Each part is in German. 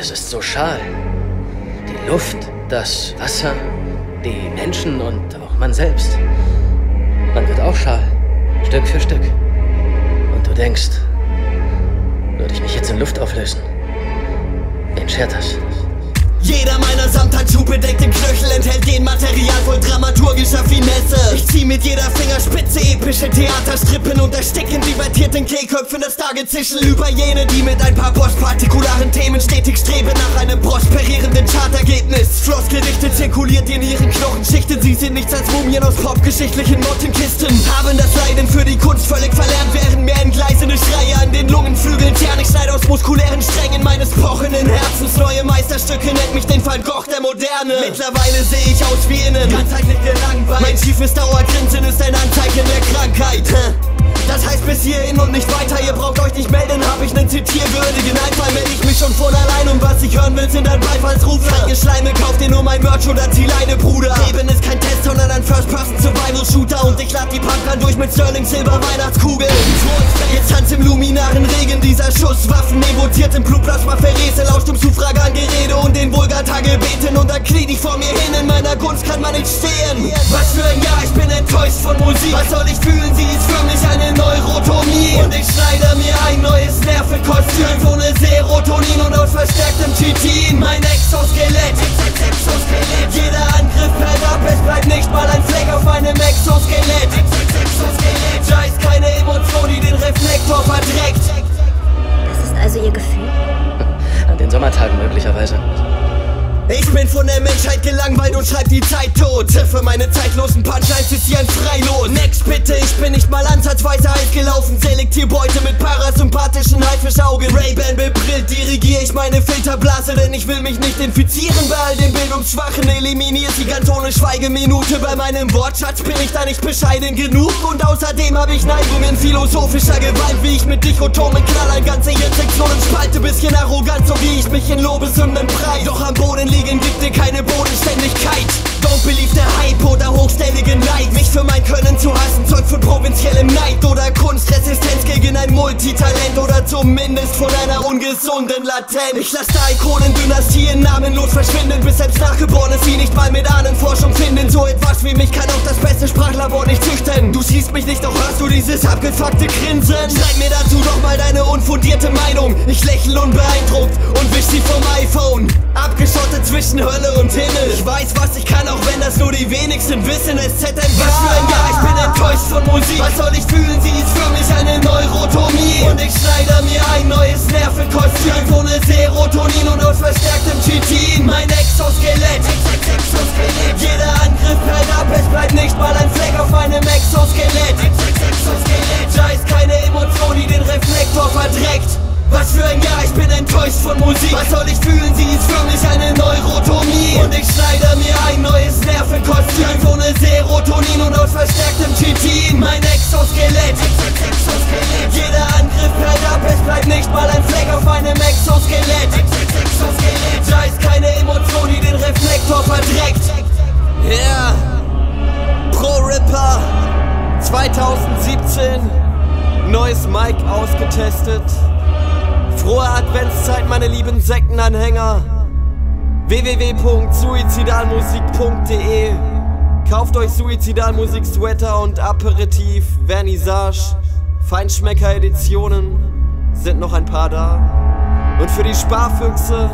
Alles ist so schal. Die Luft, das Wasser, die Menschen und auch man selbst. Man wird auch schal, Stück für Stück. Und du denkst, würde ich mich jetzt in Luft auflösen? Wen schert das? Jeder meiner Samthandschuh bedeckt im Knöchel enthält den Material voll dramaturgischer Finesse. Ich zieh mit jeder Fingerspitze epische Theaterstrippen und erstick in divertierten Kehlköpfen das Tagezischen über jene, die mit ein paar postpartikularen Themen stetig streben nach einem prosperierenden Chartergebnis. Flossgerichtet zirkuliert in ihren Knochenschichten, sie sind nichts als Mumien aus popgeschichtlichen Mottenkisten. Haben das Leiden für die Kunst völlig verlernt, während mir entgleisende Schreie an den Lungenflügeln zerren. Ich schneide aus muskulären Strängen meines pochenden Herzens neue Meisterstücke, mich den Van Gogh der Moderne. Mittlerweile sehe ich aus wie innen, ganzheitlich gelangweilt. Mein schiefes Dauergrinsen ist ein Anzeichen der Krankheit. Das heißt bis hierhin und nicht weiter, ihr braucht euch nicht melden, hab ich nen zitierwürdigen Einfall, melde ich mich schon von allein und was ich hören will, sind dann Beifallsrufe. Ihr Schleime, kauft ihr nur mein Merch oder zieh Leine, Bruder. Leben ist kein Test, sondern ein First-Person-Survival-Shooter und ich lad die Punkern durch mit Sterling Silber Weihnachtskugeln. Jetzt tanzt im luminaren Regen dieser Schuss, Waffen evotiert im Blutplasma Verrese, lauscht im Zufrage an Gerede und den Vulgata gebeten und dann knie ich vor mir hin, in meiner Gunst kann man nicht stehen. Was für ein Jahr, ich bin enttäuscht von Musik, was soll ich fühlen, sie ist für mich eine Neurotomie. Und ich schneide mir ein neues Nervenkostüm ohne Serotonin und aus verstärktem Chitin. Mein Exoskelett, Exoskelett. Jeder Angriff perlt ab, es bleibt nicht mal ein Fleck auf meinem Exoskelett. Exoskelett. Da ist keine Emotion, die den Reflektor verdreckt. Das ist also Ihr Gefühl? An den Sommertagen möglicherweise. Ich bin von der Menschheit gelangweilt und schreib die Zeit tot. Für meine zeitlosen Punchlines ist sie ein Freilos. Next bitte, ich bin nicht mal ansatzweise heiß gelaufen. Selektier Beute mit parasympathischen Haifischaugen. Ray-Ban bebrillt, dirigiere ich meine Filterblase, denn ich will mich nicht infizieren. Bei all den Bildungsschwachen eliminiert sie ganz ohne Schweigeminute. Bei meinem Wortschatz bin ich da nicht bescheiden genug. Und außerdem habe ich Neigungen philosophischer Gewalt, wie ich mit dichotomen Knallern ganze Hirnsektionen spalte. Bisschen arrogant, so wie ich mich in Lobeshymnen preis. Doch am Boden liegt gibt dir keine Bodenständigkeit. Don't believe der Hype oder hochständige Neid. Mich für mein Können zu hassen, Zeug von provinziellem Neid oder Kunstresistenz gegen ein Multitalent oder zumindest von einer ungesunden Latenz. Ich lasse Ikonendynastien namenlos verschwinden, bis selbst Nachgeborene sie nicht mal mit Ahnenforschung finden. So etwas wie mich kann auch das beste Sprachlabor nicht züchten. Du siehst mich nicht, doch hörst du dieses abgefuckte Grinsen. Schreib mir dazu doch mal deine unfundierte Meinung. Ich lächle unbeeindruckt und wisch sie vom iPhone. Abgeschottet zwischen Hölle und Himmel. Ich weiß, was ich kann, auch wenn das nur die wenigsten wissen. SZMK. Was für ein Jahr, ich bin enttäuscht von Musik. Was soll ich fühlen? Sie ist für mich eine Neurotomie. Und ich schneide mir ein neues Nervenkostüm ohne Serotonin und aus verstärktem Chitin. Mein Exoskelett. Exoskelett. Jeder Angriff perlt ab, es bleibt nicht mal ein Fleck auf meinem Exoskelett. Exoskelett. Da ist keine Emotion, die den Reflektor verdreckt. Was für ein Jahr, ich bin enttäuscht von Musik. Was soll ich fühlen, sie ist für mich eine Neurotomie. Und ich schneide mir ein neues Nervenkostüm ohne Serotonin und aus verstärktem Chitin. Mein Exoskelett. Exoskelett. Jeder Angriff perlt ab, es bleibt nicht mal ein Fleck auf meinem Exoskelett. Exoskelett. Da ist keine Emotion, die den Reflektor verdreckt. Yeah, Pro Ripper 2017. Neues Mic ausgetestet. Frohe Adventszeit, meine lieben Sektenanhänger. www.suizidalmusik.de. Kauft euch Suizidalmusik Sweater und Aperitif, Vernissage, Feinschmecker Editionen, sind noch ein paar da. Und für die Sparfüchse,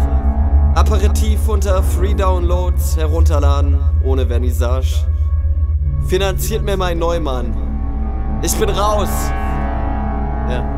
Aperitif unter Free Downloads herunterladen, ohne Vernissage. Finanziert mir mein Neumann. Ich bin raus. Ja.